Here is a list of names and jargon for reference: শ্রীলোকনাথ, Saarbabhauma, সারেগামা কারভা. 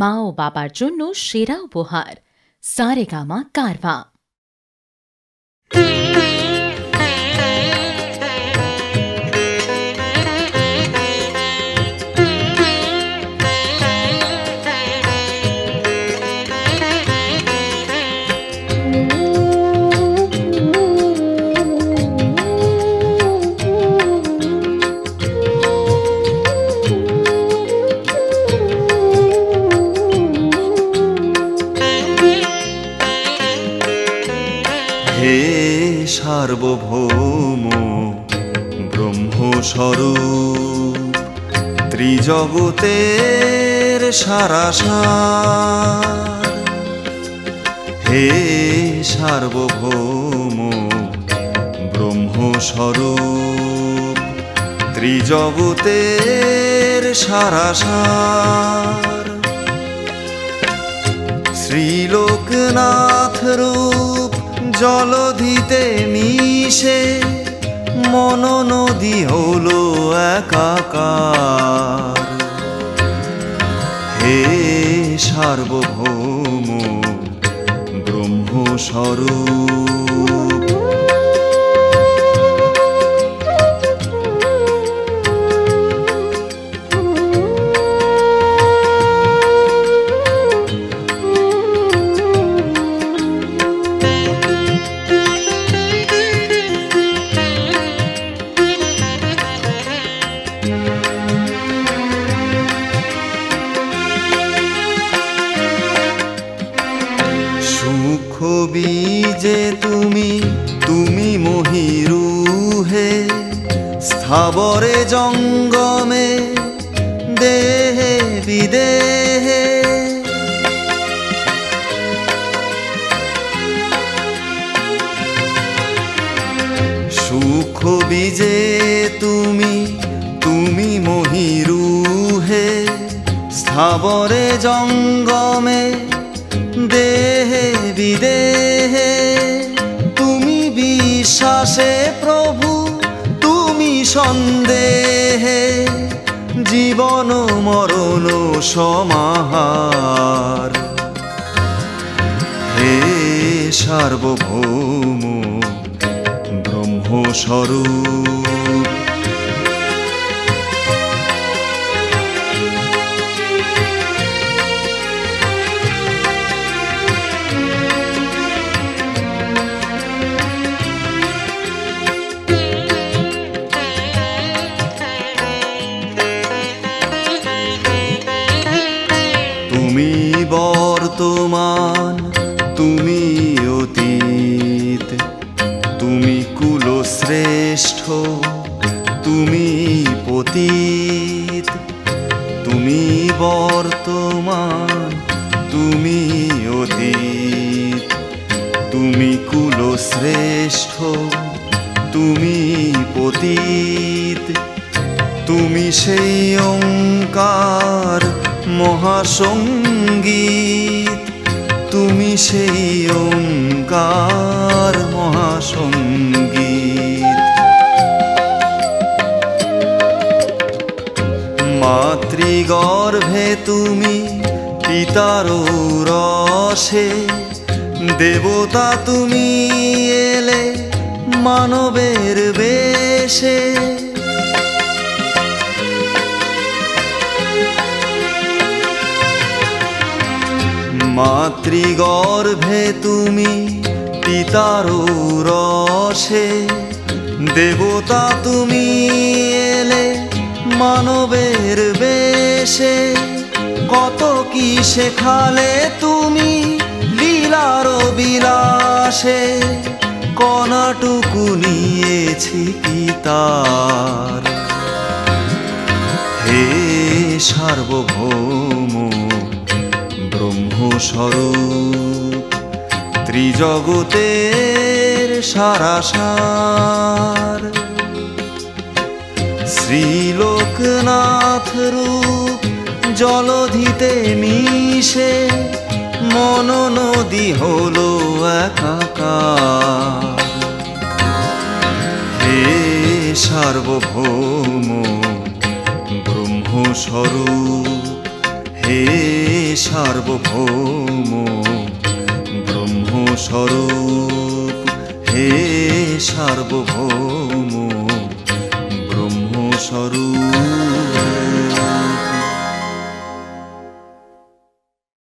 মা ও বাবার জন্য সেরা উপহার সারেগামা কারভা। সার্বভৌম ব্রহ্মস্বরূপ ত্রিজগতের সারাসার, হে সার্বভৌম ব্রহ্মস্বরূপ ত্রিজগতের সারাসার, শ্রীলোকনাথ রূপ জলধিতে মিশে মন নদী হলো একাকার। হে সার্বভৌম ব্রহ্মস্বরূপ। যে তুমি তুমি মহিরুহে স্থাবরে জঙ্গমে দেহে বিদেহে, সুখ বীজে তুমি তুমি মহিরুহে স্থাবরে জঙ্গমে দেহে বিদেহে, তুমি বিশ্বাসে প্রভু তুমি সন্দেহে জীবন মরণ সমাহার। হে সার্বভৌম ব্রহ্মস্বরূপ। বর্তমান তুমি অতীত, তুমি কুলশ্রেষ্ঠ তুমি পতিত, তুমি বর্তমান তুমি অতীত, তুমি কুলশ্রেষ্ঠ তুমি পতিত, তুমি সেই ওঙ্কার মহাসঙ্গীত, তুমি সেই ওঙ্কার মহাসঙ্গীত। মাতৃগর্ভে তুমি পিতার রসে দেবতা তুমি এলে মানবের বেশে, মাতৃগর্ভে তুমি পিতার রসে দেবতা তুমি এলে মানবের বেশে, কত কি শেখালে তুমি লীলার বিলাসে, কণাটুকু নিয়েছি পিতার। হে সার্বভৌম স্বরূপ ত্রিজগতের সারাসার, শ্রীলোকনাথ রূপ জলধিতে মিশে মন নদী হলো একাকার। হে সার্বভৌম ব্রহ্মস্বরূপ। হে सार्वभौम ब्रह्म स्वरूप, हे सार्वभौम ब्रह्म स्वरूप।